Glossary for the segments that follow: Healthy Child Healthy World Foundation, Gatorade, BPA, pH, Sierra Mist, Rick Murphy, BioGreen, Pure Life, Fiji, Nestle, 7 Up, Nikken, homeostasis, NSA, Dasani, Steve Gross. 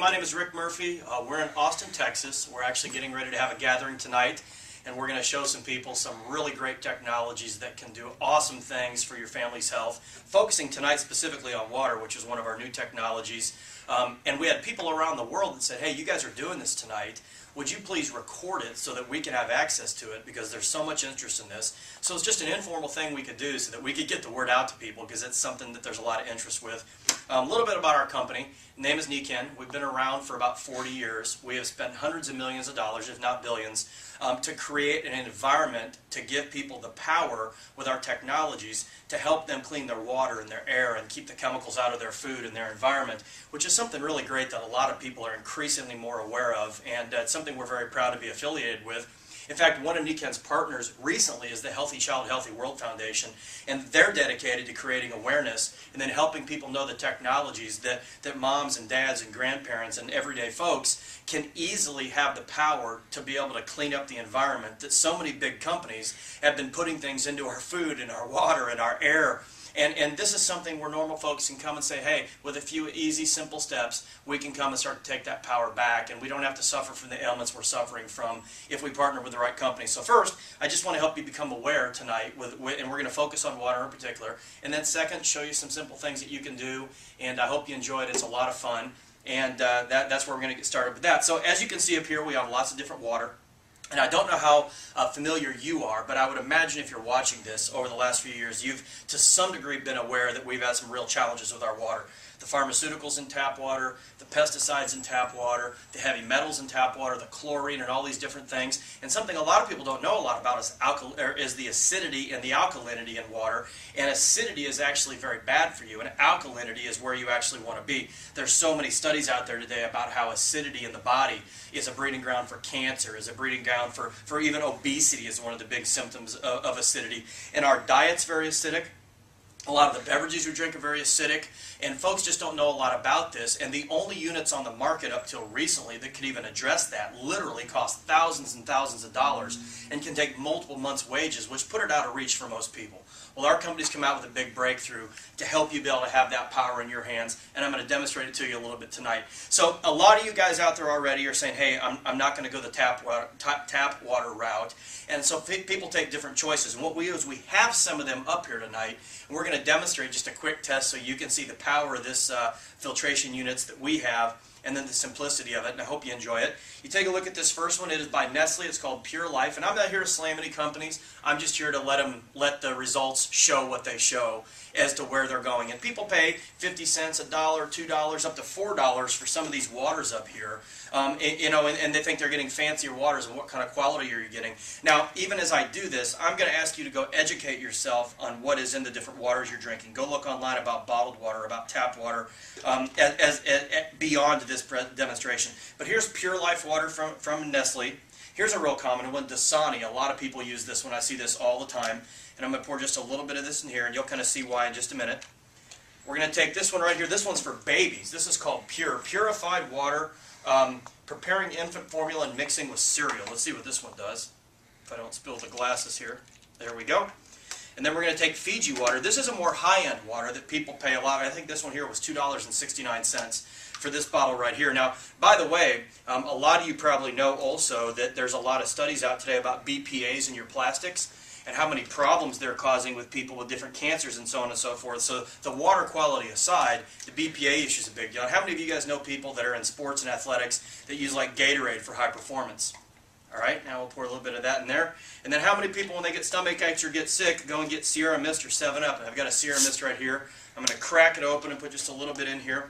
my name is Rick Murphy. We're in Austin, Texas. We're actually getting ready to have a gathering tonight, and we're going to show some people some really great technologies that can do awesome things for your family's health, focusing tonight specifically on water, which is one of our new technologies. And we had people around the world that said, hey, you guys are doing this tonight. Would you please record it so that we can have access to it, because there's so much interest in this. So it's just an informal thing we could do so that we could get the word out to people, because it's something that there's a lot of interest with. A little bit about our company. Name is Nikken. We've been around for about 40 years. We have spent hundreds of millions of dollars, if not billions, to create an environment to give people the power with our technologies to help them clean their water and their air and keep the chemicals out of their food and their environment, which is something really great that a lot of people are increasingly more aware of, and it's something we're very proud to be affiliated with. In fact, one of Nikken's partners recently is the Healthy Child Healthy World Foundation, and they're dedicated to creating awareness and then helping people know the technologies that moms and dads and grandparents and everyday folks can easily have the power to be able to clean up the environment that so many big companies have been putting things into our food and our water and our air. And this is something where normal folks can come and say, hey, with a few easy, simple steps, we can come and start to take that power back, and we don't have to suffer from the ailments we're suffering from if we partner with the right company. So first, I just want to help you become aware tonight, and we're going to focus on water in particular. And then second, show you some simple things that you can do, and I hope you enjoy it. It's a lot of fun, and that's where we're going to get started with that. So as you can see up here, we have lots of different water. And I don't know how familiar you are, but I would imagine if you're watching this over the last few years, you've to some degree been aware that we've had some real challenges with our water. The pharmaceuticals in tap water, the pesticides in tap water, the heavy metals in tap water, the chlorine and all these different things. And something a lot of people don't know a lot about is the acidity and the alkalinity in water. And acidity is actually very bad for you, and alkalinity is where you actually want to be. There's so many studies out there today about how acidity in the body is a breeding ground for cancer, is a breeding ground for even obesity is one of the big symptoms of acidity. And our diet's very acidic. A lot of the beverages we drink are very acidic, and folks just don't know a lot about this, and the only units on the market up till recently that could even address that literally cost thousands and thousands of dollars and can take multiple months' wages, which put it out of reach for most people. Well, our company's come out with a big breakthrough to help you be able to have that power in your hands, and I'm going to demonstrate it to you a little bit tonight. So a lot of you guys out there already are saying, hey, I'm not going to go the tap water route, and so people take different choices, and what we do is we have some of them up here tonight, and we're going to demonstrate just a quick test so you can see the power of this filtration units that we have, and then the simplicity of it, and I hope you enjoy it. You take a look at this first one. It is by Nestle. It's called Pure Life, and I'm not here to slam any companies. I'm just here to let the results show what they show as to where they're going. And people pay 50 cents, $1, $2, up to $4 for some of these waters up here, and they think they're getting fancier waters, and what kind of quality are you getting? Now, even as I do this, I'm going to ask you to go educate yourself on what is in the different waters you're drinking. Go look online about bottled water, about tap water, beyond this demonstration. But here's Pure Life water from Nestle. Here's a real common one, Dasani. A lot of people use this one. I see this all the time. And I'm going to pour just a little bit of this in here, and you'll kind of see why in just a minute. We're going to take this one right here. This one's for babies. This is called Purified Water, preparing infant formula and mixing with cereal. Let's see what this one does. If I don't spill the glasses here. There we go. And then we're going to take Fiji water. This is a more high-end water that people pay a lot. I think this one here was $2.69 for this bottle right here. Now, by the way, a lot of you probably know also that there's a lot of studies out today about BPAs in your plastics and how many problems they're causing with people with different cancers and so on and so forth. So the water quality aside, the BPA issue is a big deal. How many of you guys know people that are in sports and athletics that use like Gatorade for high performance? All right, now we'll pour a little bit of that in there. And then how many people, when they get stomach aches or get sick, go and get Sierra Mist or 7 Up? And I've got a Sierra Mist right here. I'm going to crack it open and put just a little bit in here,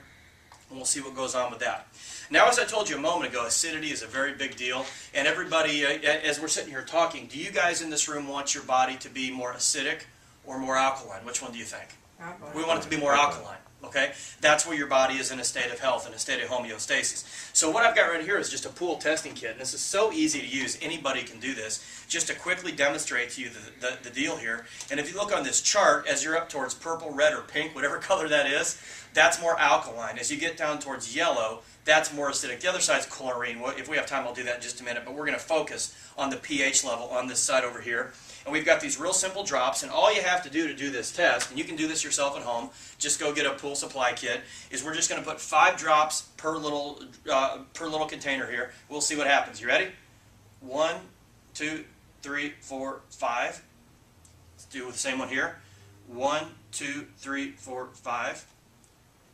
and we'll see what goes on with that. Now, as I told you a moment ago, acidity is a very big deal. And everybody, as we're sitting here talking, do you guys in this room want your body to be more acidic or more alkaline? Which one do you think? Alkaline. We want it to be more alkaline. Okay? That's where your body is in a state of health, in a state of homeostasis. So what I've got right here is just a pool testing kit, and this is so easy to use. Anybody can do this. Just to quickly demonstrate to you the deal here. And if you look on this chart, as you're up towards purple, red, or pink, whatever color that is, that's more alkaline. As you get down towards yellow, That's more acidic. The other side's chlorine. If we have time, I'll do that in just a minute, but we're going to focus on the pH level on this side over here. And we've got these real simple drops, and all you have to do this test, and you can do this yourself at home, just go get a pool supply kit, is we're just going to put 5 drops per little container here. We'll see what happens. You ready? 1, 2, 3, 4, 5. Let's do the same one here. 1, 2, 3, 4, 5.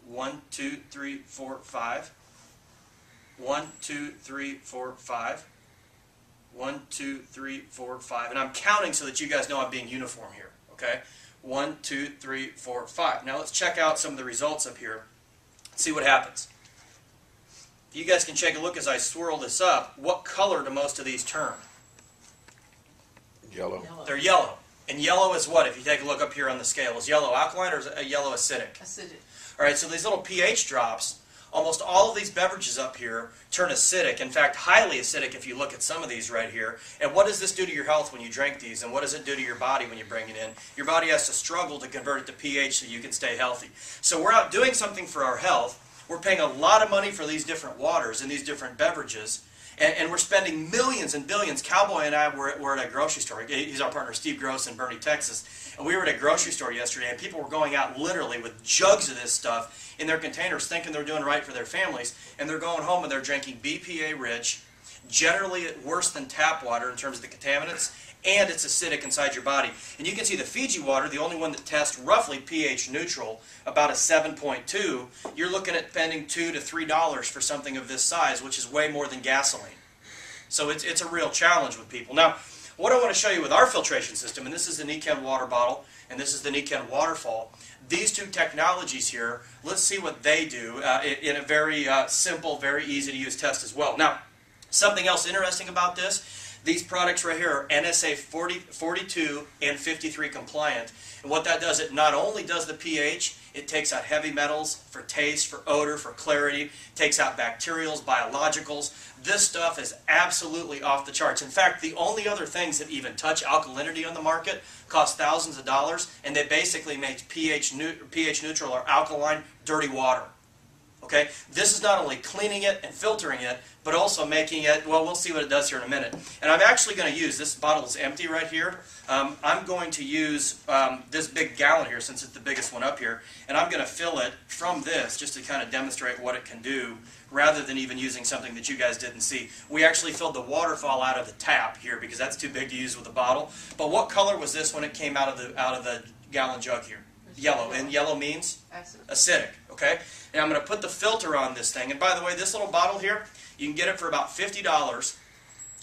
1, 2, 3, 4, 5. 1, 2, 3, 4, 5. 1, 2, 3, 4, 5. And I'm counting so that you guys know I'm being uniform here, okay? 1, 2, 3, 4, 5. Now let's check out some of the results up here and see what happens. If you guys can take a look as I swirl this up, what color do most of these turn? Yellow. They're yellow. And yellow is what? If you take a look up here on the scale, is yellow alkaline or is yellow acidic? Acidic. All right, so these little pH drops, almost all of these beverages up here turn acidic, in fact highly acidic if you look at some of these right here. And what does this do to your health when you drink these, and what does it do to your body when you bring it in? Your body has to struggle to convert it to pH so you can stay healthy. So we're out doing something for our health. We're paying a lot of money for these different waters and these different beverages, and we're spending millions and billions. Cowboy and I were at a grocery store. He's our partner, Steve Gross in Bernie, Texas. And we were at a grocery store yesterday, and people were going out literally with jugs of this stuff in their containers thinking they're doing right for their families, and they're going home and they're drinking BPA-rich, generally worse than tap water in terms of the contaminants, and it's acidic inside your body. And you can see the Fiji water, the only one that tests roughly pH neutral, about a 7.2, you're looking at spending $2 to $3 for something of this size, which is way more than gasoline. So it's a real challenge with people. Now, what I want to show you with our filtration system, and this is the Nikken water bottle, and this is the Nikken waterfall, these two technologies here, let's see what they do in a very simple, very easy to use test as well. Now, something else interesting about this, these products right here are NSA 42 and 53 compliant. And what that does, it not only does the pH, it takes out heavy metals for taste, for odor, for clarity, it takes out bacterials, biologicals. This stuff is absolutely off the charts. In fact, the only other things that even touch alkalinity on the market cost thousands of dollars, and they basically make pH neutral or alkaline dirty water. Okay? This is not only cleaning it and filtering it, but also making it, well, we'll see what it does here in a minute. And I'm actually going to use, this bottle is empty right here, I'm going to use this big gallon here, since it's the biggest one up here, and I'm going to fill it from this just to kind of demonstrate what it can do, rather than even using something that you guys didn't see. We actually filled the waterfall out of the tap here, because that's too big to use with a bottle. But what color was this when it came out of the gallon jug here? Yellow, and yellow means acidic. Okay? And I'm going to put the filter on this thing. And by the way, this little bottle here, you can get it for about $50,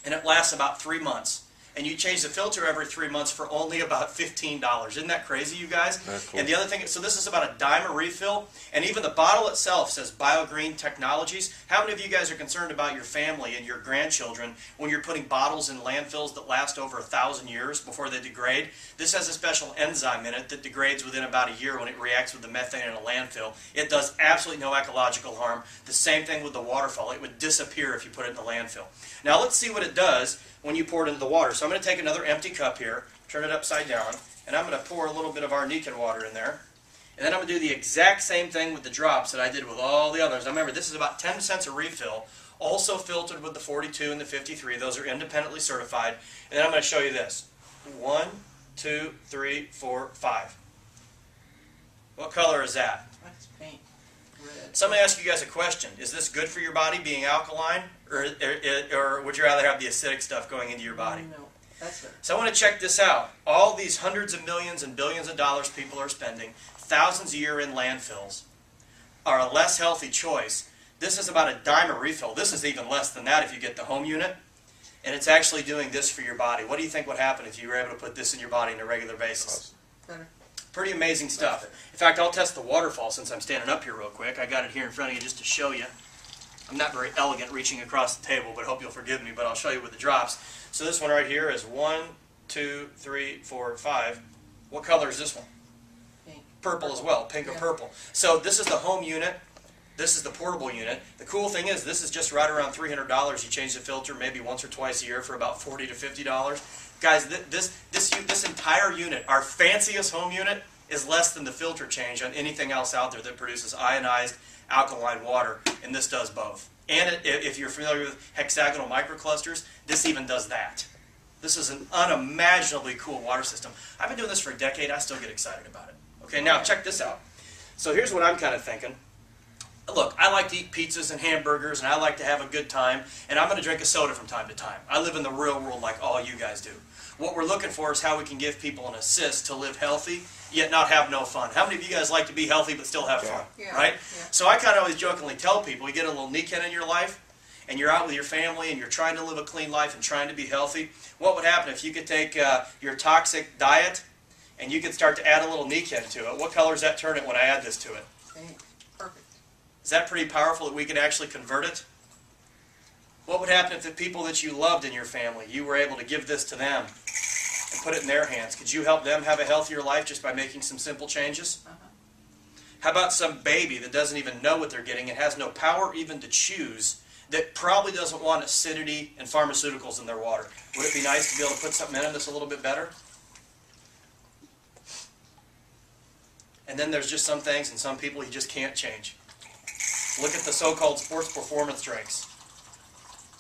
and it lasts about 3 months. And you change the filter every 3 months for only about $15. Isn't that crazy, you guys? That's cool. And the other thing, so this is about $0.10 a refill, and even the bottle itself says BioGreen Technologies. How many of you guys are concerned about your family and your grandchildren when you're putting bottles in landfills that last over 1,000 years before they degrade? This has a special enzyme in it that degrades within about a year when it reacts with the methane in a landfill. It does absolutely no ecological harm. The same thing with the waterfall. It would disappear if you put it in the landfill. Now let's see what it does when you pour it into the water. So I'm going to take another empty cup here, turn it upside down, and I'm going to pour a little bit of our Nikken water in there. And then I'm going to do the exact same thing with the drops that I did with all the others. Now remember, this is about 10 cents a refill, also filtered with the 42 and the 53. Those are independently certified. And then I'm going to show you this. 1, 2, 3, 4, 5. What color is that? That's pink. Red. So I'm going to ask you guys a question. Is this good for your body, being alkaline? Or would you rather have the acidic stuff going into your body? No, that's it. So I want to check this out. All these hundreds of millions and billions of dollars people are spending, thousands a year in landfills, are a less healthy choice. This is about $0.10 a refill. This is even less than that if you get the home unit. And it's actually doing this for your body. What do you think would happen if you were able to put this in your body on a regular basis? Better. Pretty amazing stuff. In fact, I'll test the waterfall since I'm standing up here real quick. I got it here in front of you just to show you. I'm not very elegant reaching across the table, but I hope you'll forgive me, but I'll show you with the drops. So this one right here is 1, 2, 3, 4, 5. What color is this one? Pink. Purple as well, pink or purple. So this is the home unit. This is the portable unit. The cool thing is this is just right around $300. You change the filter maybe once or twice a year for about $40 to $50. Guys, this entire unit, our fanciest home unit, is less than the filter change on anything else out there that produces ionized alkaline water, and this does both. And it, if you're familiar with hexagonal microclusters, this even does that. This is an unimaginably cool water system. I've been doing this for a decade. I still get excited about it. Okay, now check this out. So here's what I'm kind of thinking. Look, I like to eat pizzas and hamburgers, and I like to have a good time, and I'm going to drink a soda from time to time. I live in the real world like all you guys do. What we're looking for is how we can give people an assist to live healthy, yet not have no fun. How many of you guys like to be healthy but still have fun, right? Yeah. So I kind of always jokingly tell people, you get a little Nikken in your life, and you're out with your family, and you're trying to live a clean life and trying to be healthy. What would happen if you could take your toxic diet, and you could start to add a little Nikken to it? What color does that turn it when I add this to it? Perfect. Is that pretty powerful that we could actually convert it? What would happen if the people that you loved in your family, you were able to give this to them and put it in their hands? Could you help them have a healthier life just by making some simple changes? How about some baby that doesn't even know what they're getting and has no power even to choose, that probably doesn't want acidity and pharmaceuticals in their water? Would it be nice to be able to put something in them that's a little bit better? And then there's just some things and some people you just can't change. Look at the so-called sports performance drinks.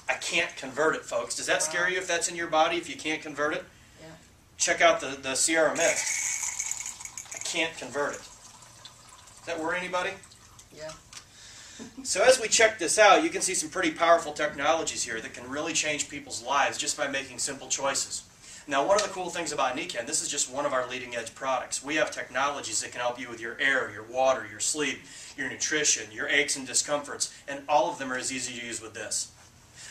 I can't convert it, folks. Does that scare you if that's in your body, if you can't convert it? Yeah. Check out the Sierra Mist. I can't convert it. Does that worry anybody? Yeah. So as we check this out, you can see some pretty powerful technologies here that can really change people's lives just by making simple choices. Now, one of the cool things about Nikken, this is just one of our leading-edge products. We have technologies that can help you with your air, your water, your sleep, your nutrition, your aches and discomforts, and all of them are as easy to use with this.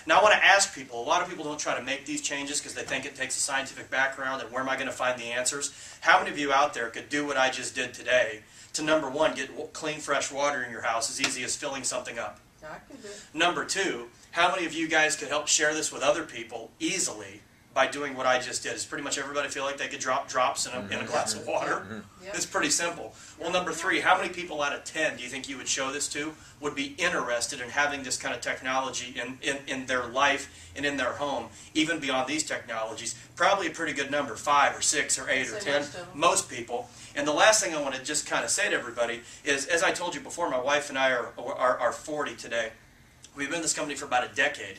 Now, I want to ask people, a lot of people don't try to make these changes because they think it takes a scientific background and where am I going to find the answers? How many of you out there could do what I just did today to, number one, get clean, fresh water in your house as easy as filling something up? Number two, how many of you guys could help share this with other people easily by doing what I just did? Does pretty much everybody feel like they could drop drops in a glass of water? It's pretty simple. Well, number three, how many people out of 10 do you think you would show this to would be interested in having this kind of technology in their life and in their home, even beyond these technologies? Probably a pretty good number, 5 or 6 or 8 or 10, most people. And the last thing I want to just kind of say to everybody is, as I told you before, my wife and I are 40 today. We've been in this company for about a decade.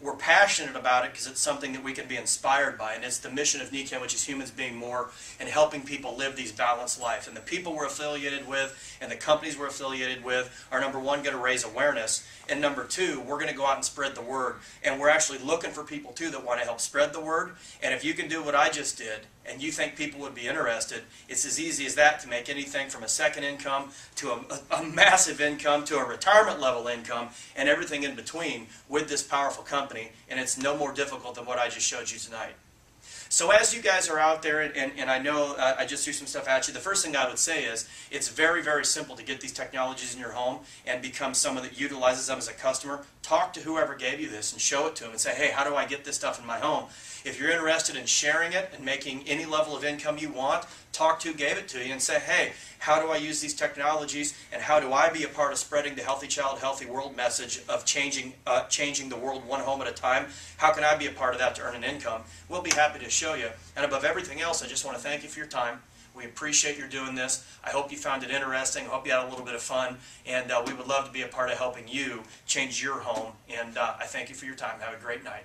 We're passionate about it because it's something that we can be inspired by, and it's the mission of Nikken, which is humans being more and helping people live these balanced lives. And the people we're affiliated with and the companies we're affiliated with are, number one, going to raise awareness, and number two, we're going to go out and spread the word. And we're actually looking for people, too, that want to help spread the word. And if you can do what I just did and you think people would be interested, it's as easy as that to make anything from a second income to a massive income to a retirement-level income and everything in between with this power company, and it's no more difficult than what I just showed you tonight. So as you guys are out there, and I know I just threw some stuff at you, the first thing I would say is it's very, very simple to get these technologies in your home and become someone that utilizes them as a customer. Talk to whoever gave you this and show it to them and say, hey, how do I get this stuff in my home? If you're interested in sharing it and making any level of income you want, talk to who gave it to you and say, hey, how do I use these technologies and how do I be a part of spreading the Healthy Child, Healthy World message of changing the world one home at a time? How can I be a part of that to earn an income? We'll be happy to show you. And above everything else, I just want to thank you for your time. We appreciate your doing this. I hope you found it interesting. I hope you had a little bit of fun. And we would love to be a part of helping you change your home. And I thank you for your time. Have a great night.